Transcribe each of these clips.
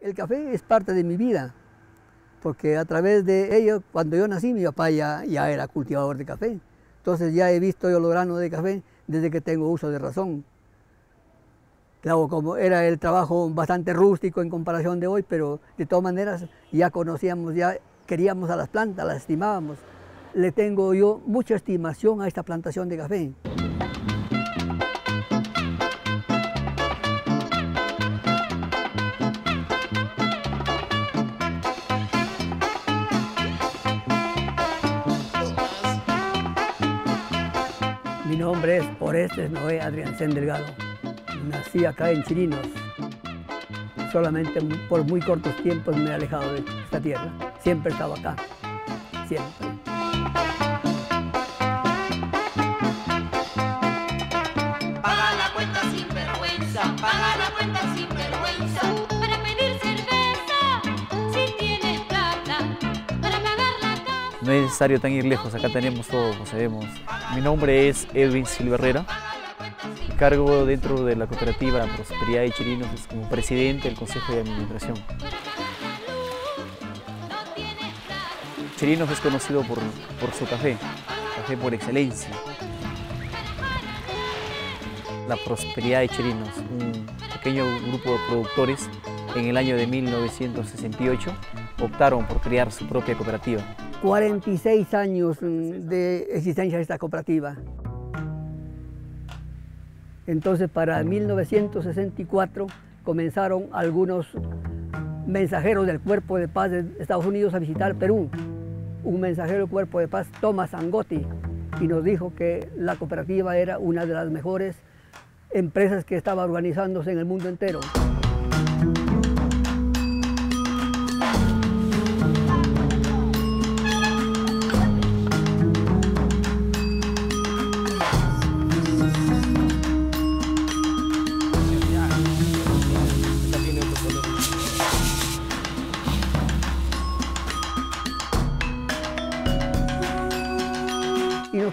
El café es parte de mi vida, porque a través de ello, cuando yo nací, mi papá ya era cultivador de café. Entonces ya he visto yo los granos de café desde que tengo uso de razón. Claro, como era el trabajo bastante rústico en comparación de hoy, pero de todas maneras ya conocíamos, ya queríamos a las plantas, las estimábamos. Le tengo yo mucha estimación a esta plantación de café. Mi nombre es Noé Adrián Séndelgado. Nací acá en Chirinos. Solamente por muy cortos tiempos me he alejado de esta tierra. Siempre he estado acá, siempre. Paga la cuenta sin vergüenza, paga la cuenta sin vergüenza. Para pedir cerveza, si tienes plata, para pagar la casa. No es necesario tan ir lejos, acá tenemos todo, poseemos. Mi nombre es Edwin Silva Herrera. Cargo dentro de la cooperativa La Prosperidad de Chirinos como presidente del Consejo de Administración. Chirinos es conocido por su café, café por excelencia. La Prosperidad de Chirinos, un pequeño grupo de productores en el año de 1968 optaron por crear su propia cooperativa. 46 años de existencia de esta cooperativa. Entonces, para 1964 comenzaron algunos mensajeros del Cuerpo de Paz de Estados Unidos a visitar Perú. Un mensajero del Cuerpo de Paz, Thomas Angotti, y nos dijo que la cooperativa era una de las mejores empresas que estaba organizándose en el mundo entero.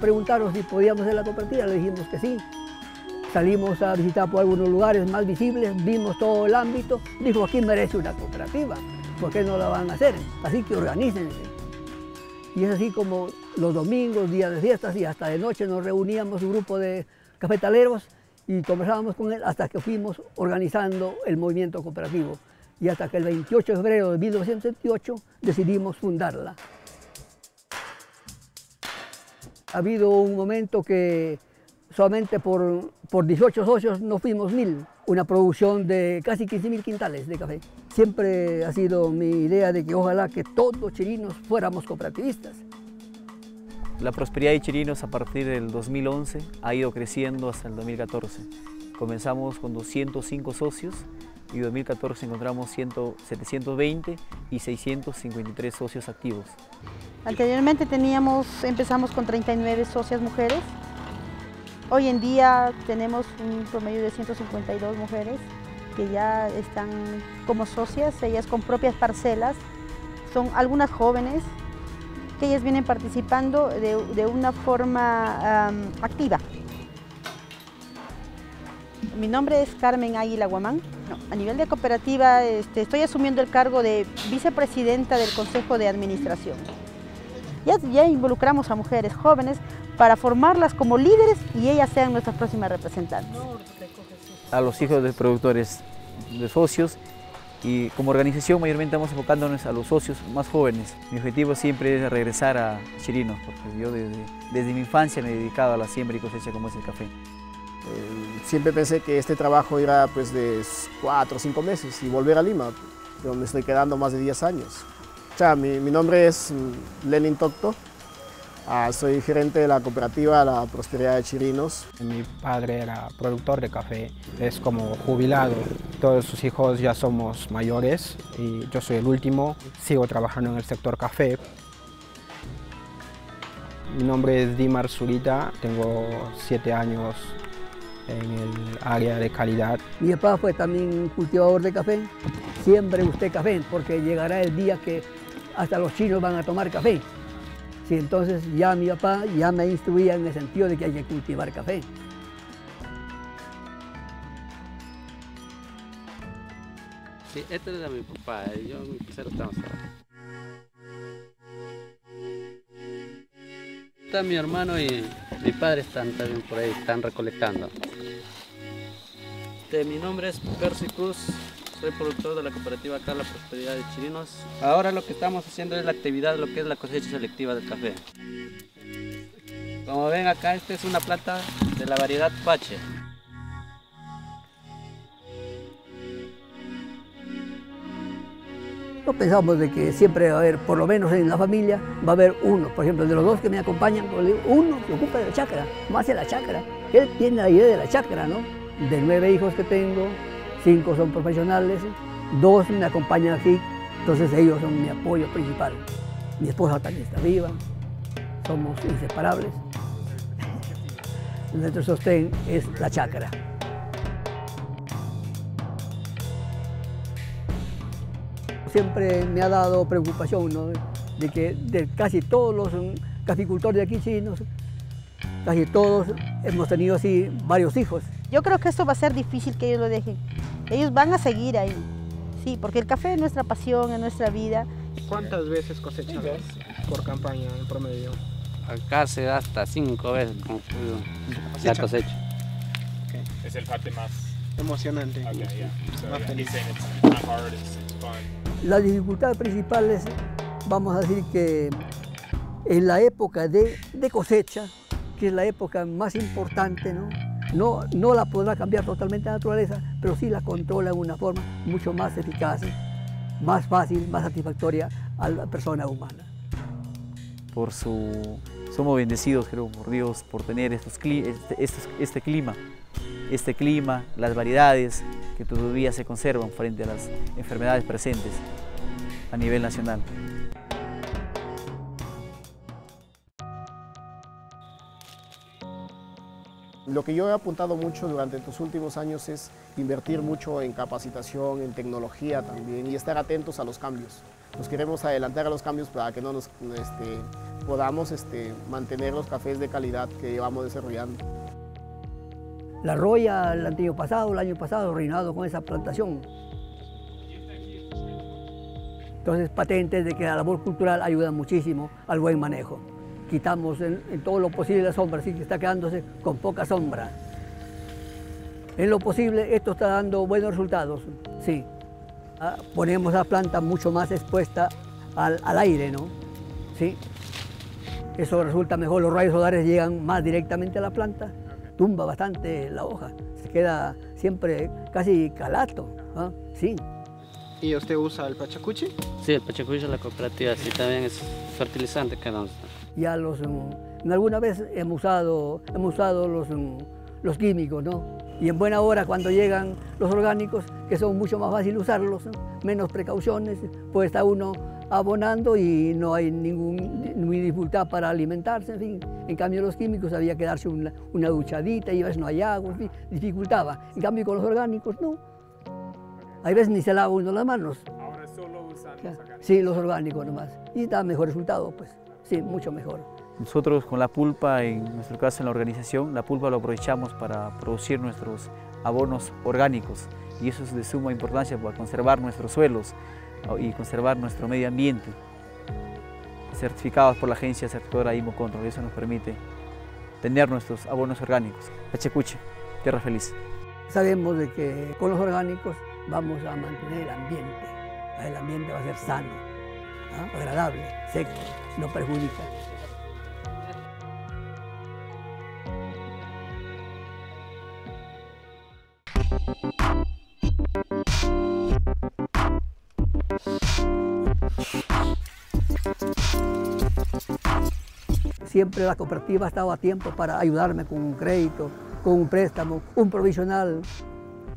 Preguntaron si podíamos hacer la cooperativa, le dijimos que sí. Salimos a visitar por algunos lugares más visibles, vimos todo el ámbito, dijo aquí merece una cooperativa, ¿por qué no la van a hacer? Así que organícense. Y es así como los domingos, días de fiestas y hasta de noche nos reuníamos un grupo de cafetaleros y conversábamos con él hasta que fuimos organizando el movimiento cooperativo y hasta que el 28 de febrero de 1978 decidimos fundarla. Ha habido un momento que solamente por 18 socios no fuimos 1000, una producción de casi 15.000 quintales de café. Siempre ha sido mi idea de que ojalá que todos los chirinos fuéramos cooperativistas. La Prosperidad de Chirinos a partir del 2011 ha ido creciendo hasta el 2014. Comenzamos con 205 socios y en 2014 encontramos 720 y 653 socios activos. Anteriormente empezamos con 39 socias mujeres, hoy en día tenemos un promedio de 152 mujeres que ya están como socias, ellas con propias parcelas, son algunas jóvenes que ellas vienen participando de una forma activa. Mi nombre es Carmen Águila Guamán. A nivel de cooperativa estoy asumiendo el cargo de vicepresidenta del Consejo de Administración. Ya involucramos a mujeres jóvenes para formarlas como líderes y ellas sean nuestras próximas representantes. A los hijos de productores, de socios, y como organización mayormente estamos enfocándonos a los socios más jóvenes. Mi objetivo siempre es regresar a Chirinos, porque yo desde mi infancia me he dedicado a la siembra y cosecha como es el café. Siempre pensé que este trabajo era pues, de 4 o 5 meses y volver a Lima, donde me estoy quedando más de 10 años. Mi nombre es Lenin Tocto, soy gerente de la cooperativa La Prosperidad de Chirinos. Mi padre era productor de café, es como jubilado. Todos sus hijos ya somos mayores y yo soy el último. Sigo trabajando en el sector café. Mi nombre es Dimar Zurita, tengo 7 años en el área de calidad. Mi papá fue también cultivador de café. Siembre usted café, porque llegará el día que hasta los chinos van a tomar café. Sí, entonces ya mi papá ya me instruía en el sentido de que hay que cultivar café. Sí, este era mi papá, yo mi pisero estamos acá. Está mi hermano y mi padre están también por ahí, están recolectando. Mi nombre es Percy Cruz, soy productor de la cooperativa acá La Prosperidad de Chirinos. Ahora lo que estamos haciendo es la actividad, lo que es la cosecha selectiva del café. Como ven acá, esta es una planta de la variedad Pache. No pensamos de que siempre va a haber, por lo menos en la familia, va a haber uno. Por ejemplo, de los dos que me acompañan, uno se ocupa de la chacra, más de la chacra. Él tiene la idea de la chacra, ¿no? De 9 hijos que tengo, 5 son profesionales, 2 me acompañan aquí, entonces ellos son mi apoyo principal. Mi esposa también está viva, somos inseparables. Nuestro sostén es la chacra. Siempre me ha dado preocupación, ¿no?, de que de casi todos los caficultores de aquí chinos, casi todos hemos tenido así varios hijos. Yo creo que esto va a ser difícil que ellos lo dejen. Ellos van a seguir ahí, sí, porque el café es nuestra pasión, es nuestra vida. ¿Cuántas veces cosechan por campaña en promedio? Acá se da hasta 5 veces la cosecha. Okay. Es el parte más emocionante. Okay, yeah. So, más feliz. La dificultad principal es, vamos a decir que en la época de cosecha, que es la época más importante, ¿no? No la podrá cambiar totalmente la naturaleza, pero sí la controla de una forma mucho más eficaz, más fácil, más satisfactoria a la persona humana. Somos bendecidos, creo, por Dios, por tener este clima, las variedades que todavía se conservan frente a las enfermedades presentes a nivel nacional. Lo que yo he apuntado mucho durante estos últimos años es invertir mucho en capacitación, en tecnología también, y estar atentos a los cambios. Nos queremos adelantar a los cambios para que no nos, podamos mantener los cafés de calidad que llevamos desarrollando. La roya el año pasado, reinado con esa plantación. Entonces, patentes de que la labor cultural ayuda muchísimo al buen manejo. Quitamos en todo lo posible la sombra, así que está quedándose con poca sombra. En lo posible, esto está dando buenos resultados, sí. Ponemos la planta mucho más expuesta al aire, ¿no? Sí. Eso resulta mejor, los rayos solares llegan más directamente a la planta. Tumba bastante la hoja, se queda siempre casi calato, ¿ah? Sí. ¿Y usted usa el pachacuchi? Sí, el pachacuchi es la cooperativa, sí, también es fertilizante que nos da. Ya alguna vez hemos usado los químicos, ¿no? Y en buena hora cuando llegan los orgánicos, que son mucho más fácil usarlos, ¿no?, menos precauciones, pues está uno abonando y no hay ninguna dificultad para alimentarse, en fin. En cambio los químicos había que darse una duchadita y a veces no hay agua, en fin, dificultaba. En cambio con los orgánicos no, hay veces ni se lava uno las manos. Ahora solo usan los orgánicos. Sí, los orgánicos nomás, y da mejor resultado, pues, sí, mucho mejor. Nosotros con la pulpa, en nuestro caso en la organización, la pulpa lo aprovechamos para producir nuestros abonos orgánicos, y eso es de suma importancia para conservar nuestros suelos y conservar nuestro medio ambiente, certificados por la agencia certificadora IMO Control. Eso nos permite tener nuestros abonos orgánicos. Pachacuchi, tierra feliz. Sabemos de que con los orgánicos vamos a mantener el ambiente va a ser sano, ¿no?, agradable, seco, no perjudica. Siempre la cooperativa ha estado a tiempo para ayudarme con un crédito, con un préstamo, un provisional,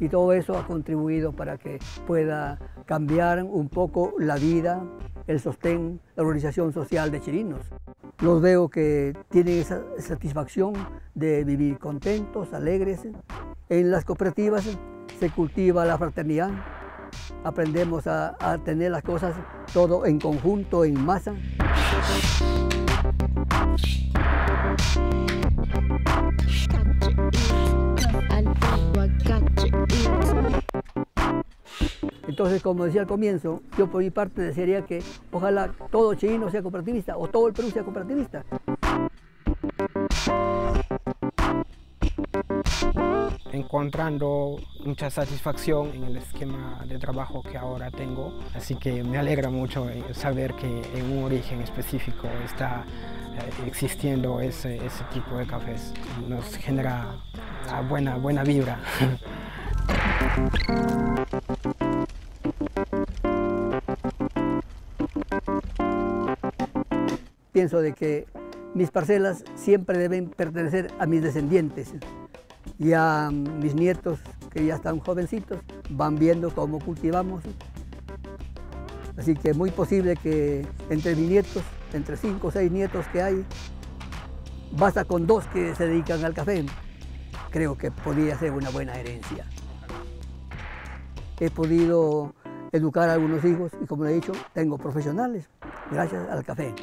y todo eso ha contribuido para que pueda cambiar un poco la vida, el sostén, la organización social de Chirinos. Los veo que tienen esa satisfacción de vivir contentos, alegres. En las cooperativas se cultiva la fraternidad, aprendemos a tener las cosas todo en conjunto, en masa. Entonces, como decía al comienzo, yo por mi parte desearía que ojalá todo Chirino sea cooperativista o todo el Perú sea cooperativista. Encontrando mucha satisfacción en el esquema de trabajo que ahora tengo, así que me alegra mucho saber que en un origen específico está existiendo ese tipo de cafés. Nos genera buena vibra. Pienso de que mis parcelas siempre deben pertenecer a mis descendientes y a mis nietos, que ya están jovencitos, van viendo cómo cultivamos. Así que es muy posible que entre mis nietos, entre 5 o 6 nietos que hay, basta con 2 que se dedican al café. Creo que podría ser una buena herencia. He podido educar a algunos hijos y, como le he dicho, tengo profesionales gracias al café.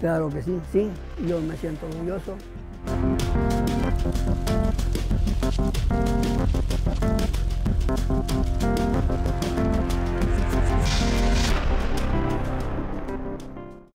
Claro que sí, yo me siento orgulloso.